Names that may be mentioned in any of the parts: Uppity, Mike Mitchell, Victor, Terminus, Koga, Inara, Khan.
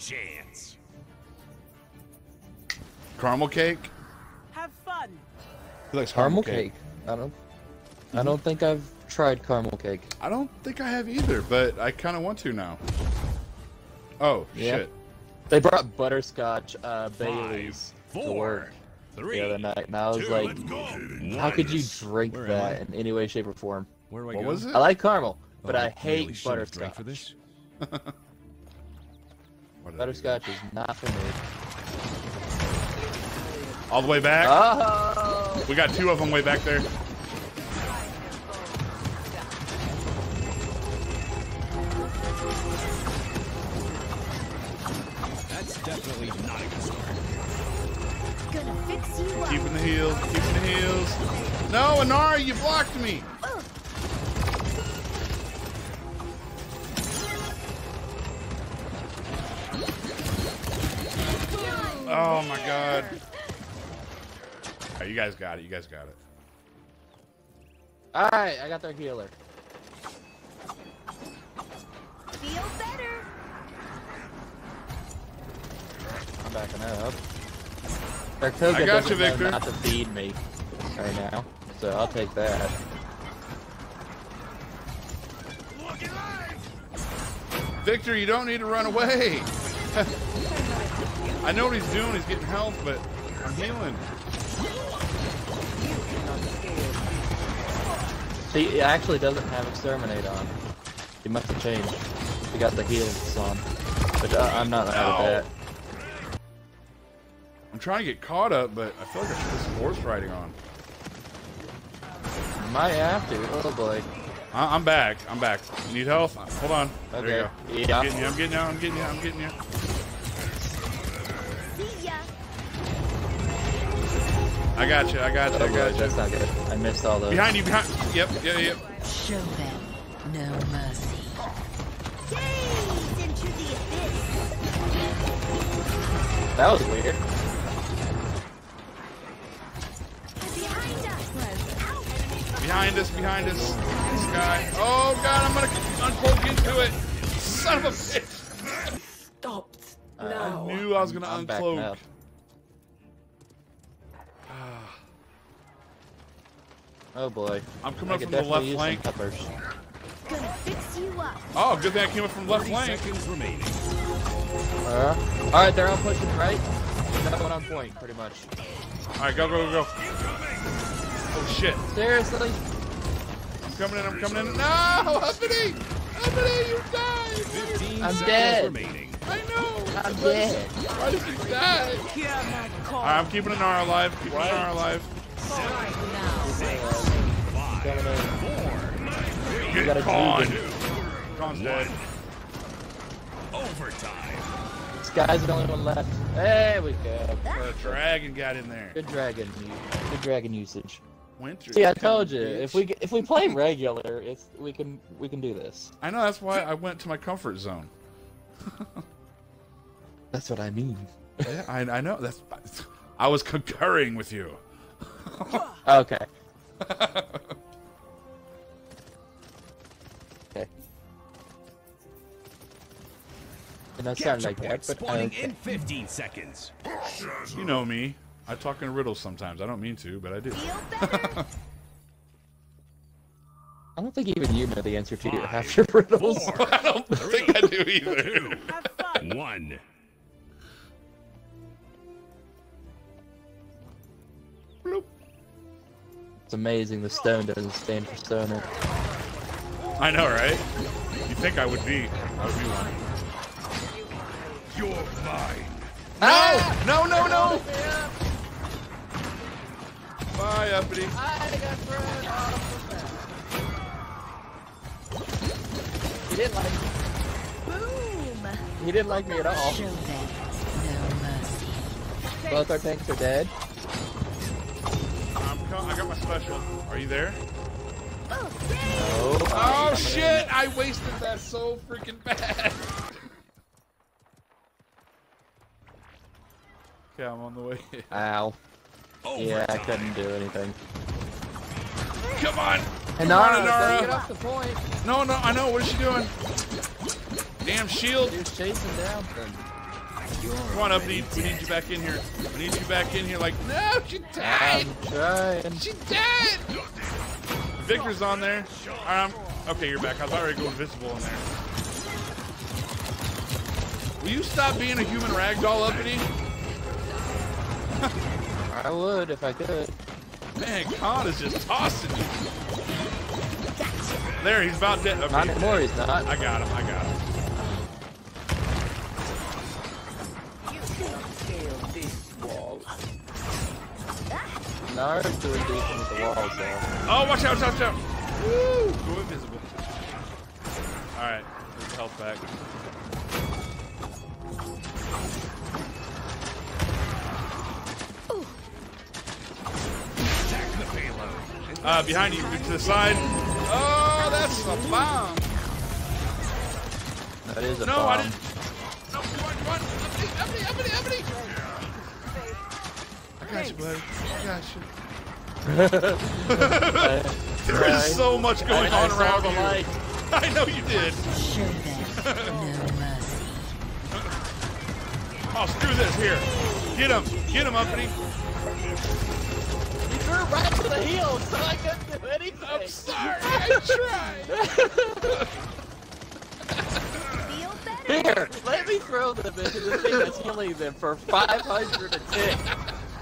Chance. Caramel cake. Have fun. Who likes caramel cake? I don't think I've tried caramel cake. I don't think I have either, but I kind of want to now. Oh yeah. Shit! They brought butterscotch Baileys to work the other night, and I was like, "How could you drink that in any way, shape, or form?" Where do I go? Was it? I like caramel, but I hate butterscotch. For this? Butterscotch is not for me. All the way back. Oh. We got two of them way back there. That's definitely not a good start. Gonna fix you up. Keeping the heels. Keeping the heels. No, Inara, you blocked me. Oh my god. Alright, you guys got it. You guys got it. Alright, I got their healer. Feel better. I'm backing up. Their Koga doesn't know not to feed me right now, so I'll take that. Victor, you don't need to run away. I know what he's doing, he's getting health, but I'm healing. He actually doesn't have Exterminate on. He must have changed. He got the heals on. But I'm not out of that. I'm trying to get caught up, but I feel like I should put some horse riding on. Might have to, oh boy. I'm back, I'm back. You need health? Hold on. Okay. There you go. Yeah. I'm getting you, I'm getting you, I'm getting you. I got you, I got you, I got you. That's not good. I missed all those. Behind you, behind. Yep, yeah, yep. Show them no mercy. Gaze into the abyss. That was weird. Behind us. Behind us, behind us. This guy. Oh god, I'm gonna uncork into it. Son of a bitch. Stopped. No. I knew I was gonna uncloak. Oh boy. I'm coming up from the left flank. Gonna fix you up. Oh, good thing I came up from left flank. Alright, they're all pushing right. Another one on point, pretty much. Alright, go, go, go, go. Oh shit. Seriously? I'm coming in, I'm coming in. No! Uppity! Uppity, you died! I'm dead. I know! I'm dead. Why did you die? Alright, I'm keeping Inara alive. Keeping Inara alive. Get Khan. Khan's dead. Overtime. This guy's the only one left. There we go. The dragon got in there. Good dragon. Good dragon usage. Winter. See, I told you. Bitch. If we play regular, we can do this. I know. That's why I went to my comfort zone. That's what I mean. Yeah, I know. That's. I was concurring with you. Okay. Okay. And that sounded like that, but okay. In 15 seconds. You know me. I talk in riddles sometimes. I don't mean to, but I do. I don't think even you know the answer to half your riddles. I don't think I do either. Have fun. One. It's amazing the stone doesn't stand for stoner. I know, right? You think I would be? I would be one. You're mine. No! Ah! No! No! No! Bye, Uppity. He didn't like me. Boom! He didn't like me at all. No mercy. Both our tanks are dead. I got my special. Are you there? Oh. Oh shit! I wasted that so freaking bad. Okay, I'm on the way. Ow. Yeah, I couldn't do anything. Come on! Inara! No, I know. What is she doing? Damn shield! You're chasing down them. Come on, Uppity. We need you back in here. We need you back in here. Like, no, she died. I'm trying. She died. Victor's on there. Okay, you're back. I was already going invisible in there. Will you stop being a human ragdoll, Uppity? I would if I could. Man, Khan is just tossing you. There, he's about dead. Okay. Not anymore, he's not. I got him. Inara's doing decent with the walls though. Oh, watch out, watch out! Woo! Go invisible. Alright, let's health back. Ooh. Attack the payload. Behind you, to the side. Oh, that's a bomb! That is a bomb. No, I didn't. No, come on, come on! Uppity! I got you, buddy. I got you. There's so much going on around you. I know you did. Oh, screw this. Here. Get him, Uppity. You threw it right to the heel, so I couldn't do anything. I'm sorry. I tried. Here, let me throw them into the thing that's healing them for 500 a tick.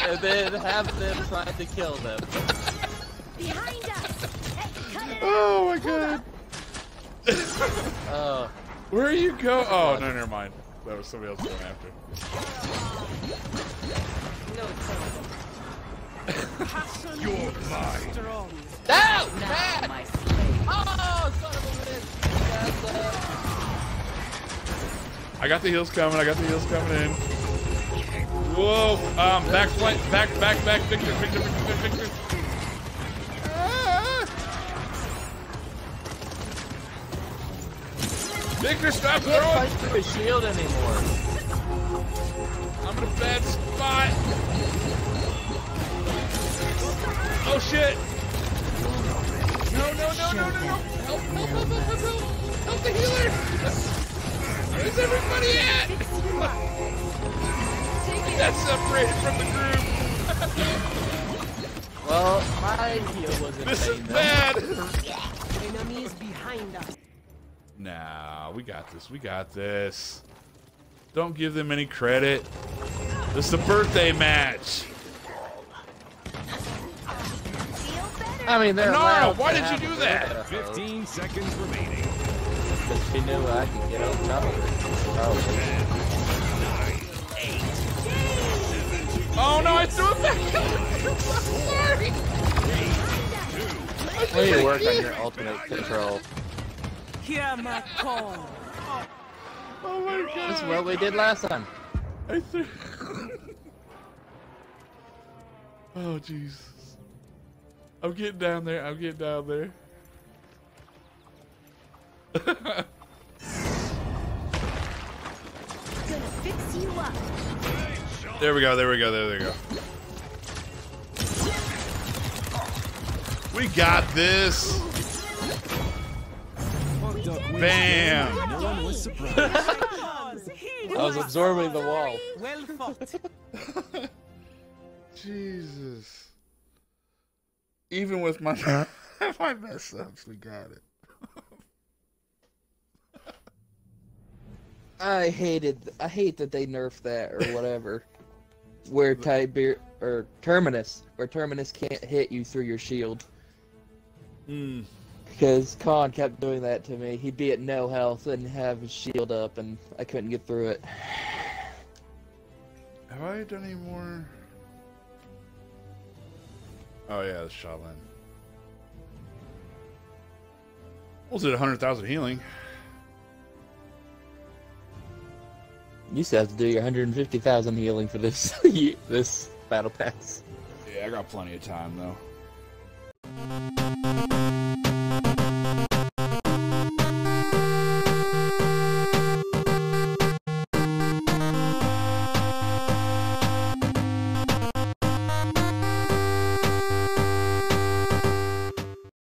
And then have them try to kill them. Behind us! Hey, cut it out. Oh my god! Where are you go? Oh no, never mind. That was somebody else going after. No, it's you're blind. No! Bad! Oh, son of a bitch! I got the heels coming. In. Whoa! Back flight, back, Victor. Ah. Victor, stop throwing! I can't fight through his shield anymore. I'm in a bad spot. Oh shit! No! Help the healer! Where's everybody at? I got separated from the group. Well, my heal wasn't. This is bad. Enemies behind us. Nah, we got this. Don't give them any credit. This is a birthday match. I mean, they're Inara, why did you do that? 15 seconds remaining. Because she knew I could get on top of it. Oh no, I threw it back! I'm sorry! Way to work on your ultimate control. Hear my call. Oh my god. That's what we did last time. I threw... Oh Jesus. I'm getting down there. Gonna fix you up. There we go. We got this. Bam. No one was surprised. I was absorbing the wall. Well fought. Jesus. Even with my mess ups, we got it. I hate that they nerfed that or whatever. Where Terminus can't hit you through your shield. Because Khan kept doing that to me. He'd be at no health and have his shield up, and I couldn't get through it. Have I done any more? Oh yeah, the Shaolin. Was it 100,000 healing? You still have to do your 150,000 healing for this battle pass. Yeah, I got plenty of time though.